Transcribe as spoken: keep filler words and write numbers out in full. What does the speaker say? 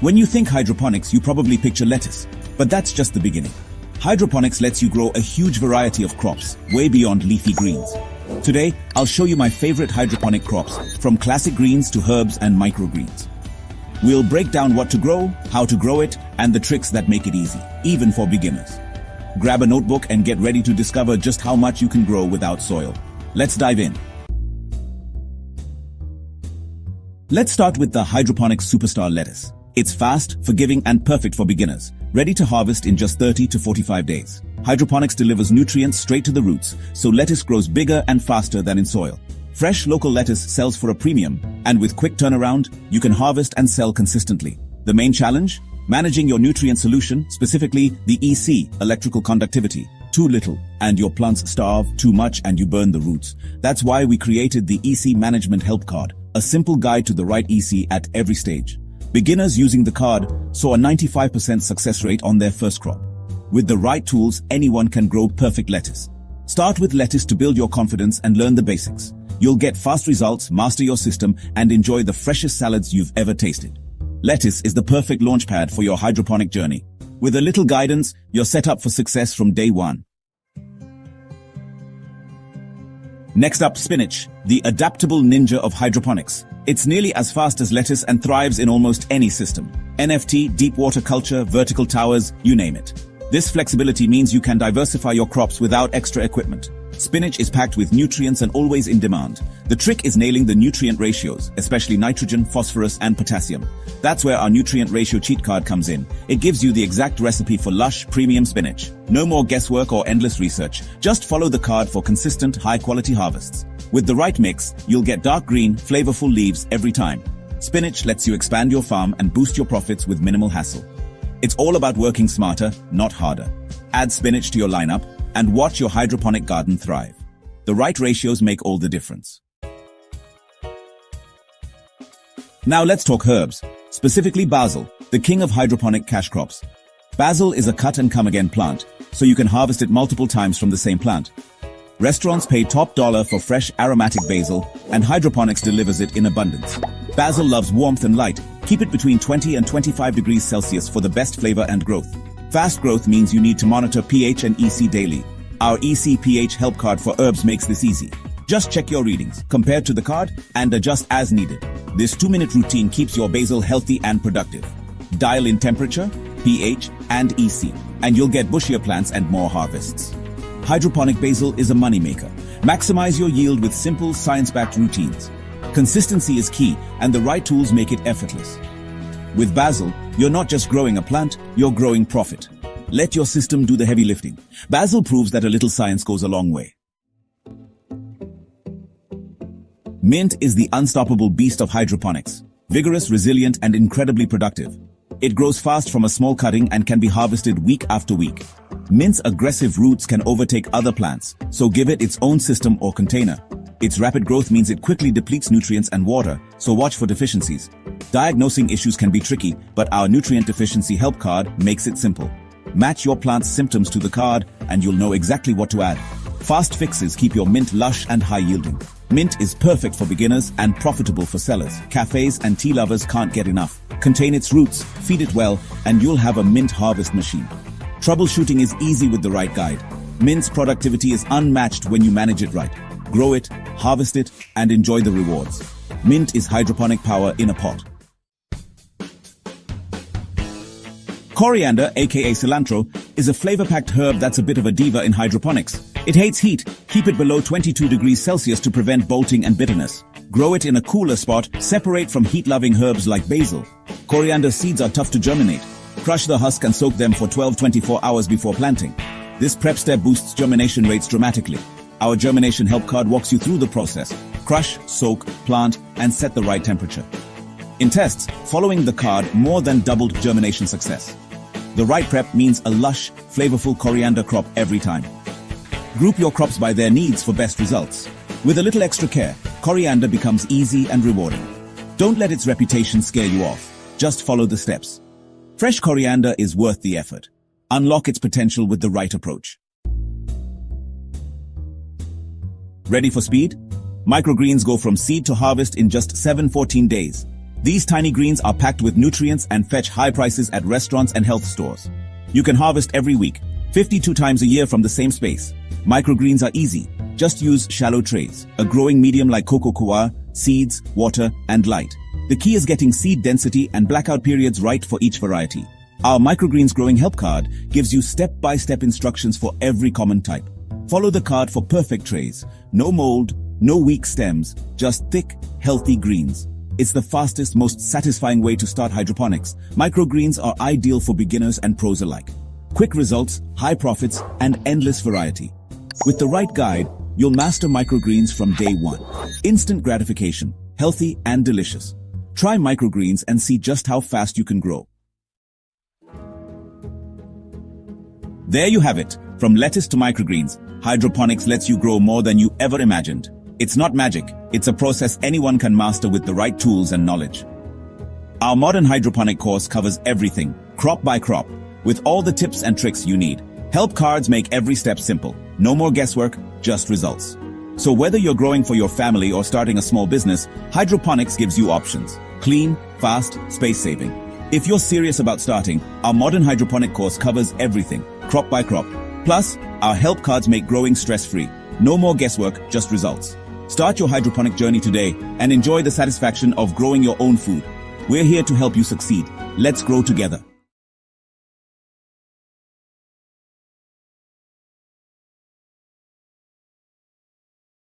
When you think hydroponics, you probably picture lettuce, but that's just the beginning. Hydroponics lets you grow a huge variety of crops, way beyond leafy greens. Today, I'll show you my favorite hydroponic crops, from classic greens to herbs and microgreens. We'll break down what to grow, how to grow it, and the tricks that make it easy, even for beginners. Grab a notebook and get ready to discover just how much you can grow without soil. Let's dive in. Let's start with the hydroponic superstar lettuce. It's fast, forgiving, and perfect for beginners, ready to harvest in just thirty to forty-five days. Hydroponics delivers nutrients straight to the roots, so lettuce grows bigger and faster than in soil. Fresh local lettuce sells for a premium, and with quick turnaround, you can harvest and sell consistently. The main challenge? Managing your nutrient solution, specifically the E C, electrical conductivity. Too little, and your plants starve; too much, and you burn the roots. That's why we created the E C Management Help Card, a simple guide to the right E C at every stage. Beginners using the card saw a ninety-five percent success rate on their first crop. With the right tools, anyone can grow perfect lettuce. Start with lettuce to build your confidence and learn the basics. You'll get fast results, master your system, and enjoy the freshest salads you've ever tasted. Lettuce is the perfect launchpad for your hydroponic journey. With a little guidance, you're set up for success from day one. Next up, spinach, the adaptable ninja of hydroponics. It's nearly as fast as lettuce and thrives in almost any system. N F T, deep water culture, vertical towers, you name it. This flexibility means you can diversify your crops without extra equipment. Spinach is packed with nutrients and always in demand. The trick is nailing the nutrient ratios, especially nitrogen, phosphorus, and potassium. That's where our nutrient ratio cheat card comes in. It gives you the exact recipe for lush, premium spinach. No more guesswork or endless research. Just follow the card for consistent, high-quality harvests. With the right mix, you'll get dark green, flavorful leaves every time. Spinach lets you expand your farm and boost your profits with minimal hassle. It's all about working smarter, not harder. Add spinach to your lineup and watch your hydroponic garden thrive. The right ratios make all the difference. Now let's talk herbs, specifically basil, the king of hydroponic cash crops. Basil is a cut-and-come-again plant, so you can harvest it multiple times from the same plant. Restaurants pay top dollar for fresh aromatic basil, and hydroponics delivers it in abundance. Basil loves warmth and light. Keep it between twenty and twenty-five degrees Celsius for the best flavor and growth. Fast growth means you need to monitor pH and E C daily. Our E C pH Help Card for herbs makes this easy. Just check your readings, compare to the card, and adjust as needed. This two-minute routine keeps your basil healthy and productive. Dial in temperature, pH, and E C, and you'll get bushier plants and more harvests. Hydroponic basil is a moneymaker. Maximize your yield with simple, science-backed routines. Consistency is key, and the right tools make it effortless. With basil, you're not just growing a plant, you're growing profit. Let your system do the heavy lifting. Basil proves that a little science goes a long way. Mint is the unstoppable beast of hydroponics. Vigorous, resilient, and incredibly productive. It grows fast from a small cutting and can be harvested week after week. Mint's aggressive roots can overtake other plants, so give it its own system or container. Its rapid growth means it quickly depletes nutrients and water, so watch for deficiencies. Diagnosing issues can be tricky, but our Nutrient Deficiency Help Card makes it simple. Match your plant's symptoms to the card, and you'll know exactly what to add. Fast fixes keep your mint lush and high-yielding. Mint is perfect for beginners and profitable for sellers. Cafes and tea lovers can't get enough. Contain its roots, feed it well, and you'll have a mint harvest machine. Troubleshooting is easy with the right guide. Mint's productivity is unmatched when you manage it right. Grow it, harvest it, and enjoy the rewards. Mint is hydroponic power in a pot. Coriander, aka cilantro, is a flavor-packed herb that's a bit of a diva in hydroponics. It hates heat. Keep it below twenty-two degrees Celsius to prevent bolting and bitterness. Grow it in a cooler spot, separate from heat-loving herbs like basil. Coriander seeds are tough to germinate. Crush the husk and soak them for twelve to twenty-four hours before planting. This prep step boosts germination rates dramatically. Our Germination Help Card walks you through the process. Crush, soak, plant, and set the right temperature. In tests, following the card more than doubled germination success. The right prep means a lush, flavorful coriander crop every time. Group your crops by their needs for best results. With a little extra care, coriander becomes easy and rewarding. Don't let its reputation scare you off. Just follow the steps. Fresh coriander is worth the effort. Unlock its potential with the right approach. Ready for speed? Microgreens go from seed to harvest in just seven to fourteen days. These tiny greens are packed with nutrients and fetch high prices at restaurants and health stores. You can harvest every week, fifty-two times a year from the same space. Microgreens are easy. Just use shallow trays, a growing medium like coco coir, seeds, water, and light. The key is getting seed density and blackout periods right for each variety. Our Microgreens Growing Help card gives you step-by-step instructions for every common type. Follow the card for perfect trays. No mold, no weak stems, just thick, healthy greens. It's the fastest, most satisfying way to start hydroponics. Microgreens are ideal for beginners and pros alike. Quick results, high profits, and endless variety. With the right guide, you'll master microgreens from day one. Instant gratification, healthy and delicious. Try microgreens and see just how fast you can grow. There you have it. From lettuce to microgreens, hydroponics lets you grow more than you ever imagined. It's not magic. It's a process anyone can master with the right tools and knowledge. Our modern hydroponic course covers everything, crop by crop, with all the tips and tricks you need. Help cards make every step simple. No more guesswork, just results. So whether you're growing for your family or starting a small business, hydroponics gives you options. Clean, fast, space-saving. If you're serious about starting, our modern hydroponic course covers everything, crop by crop. Plus, our help cards make growing stress-free. No more guesswork, just results. Start your hydroponic journey today and enjoy the satisfaction of growing your own food. We're here to help you succeed. Let's grow together.